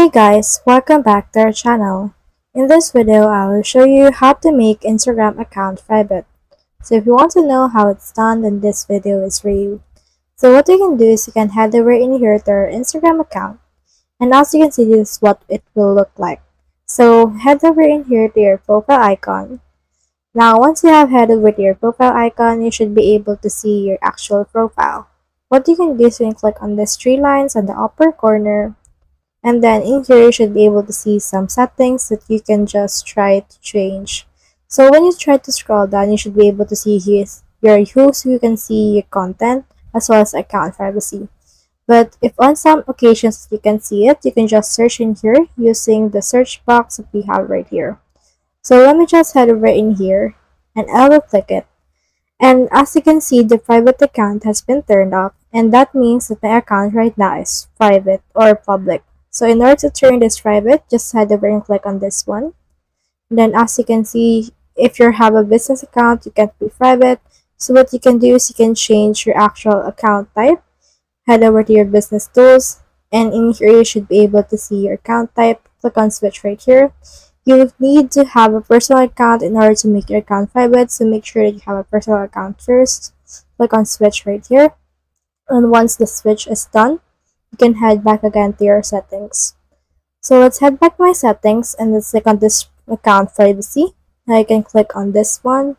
Hey guys, welcome back to our channel. In this video, I will show you how to make Instagram account private. So if you want to know how it's done, then this video is for you. So what you can do is you can head over in here to our Instagram account. And as you can see, this is what it will look like. So head over in here to your profile icon. Now once you have headed over to your profile icon, you should be able to see your actual profile. What you can do is you can click on these three lines on the upper corner. And then in here, you should be able to see some settings that you can just try to change. So when you try to scroll down, you should be able to see your who, so you can see your content as well as account privacy. But if on some occasions you can see it, you can just search in here using the search box that we have right here. So let me just head over in here and I will click it. And as you can see, the private account has been turned off, and that means that my account right now is private or public. So in order to turn this private, just head over and click on this one. And then as you can see, if you have a business account, you can't be private. So what you can do is you can change your actual account type. Head over to your business tools. And in here, you should be able to see your account type. Click on switch right here. You need to have a personal account in order to make your account private. So make sure that you have a personal account first. Click on switch right here. And once the switch is done, you can head back again to your settings. So let's head back to my settings and let's click on this account privacy. Now you can click on this one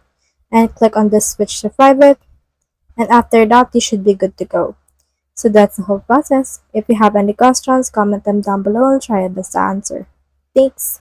and click on this switch to private. And after that, you should be good to go. So that's the whole process. If you have any questions, comment them down below and try your best to answer. Thanks!